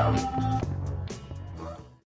Wow.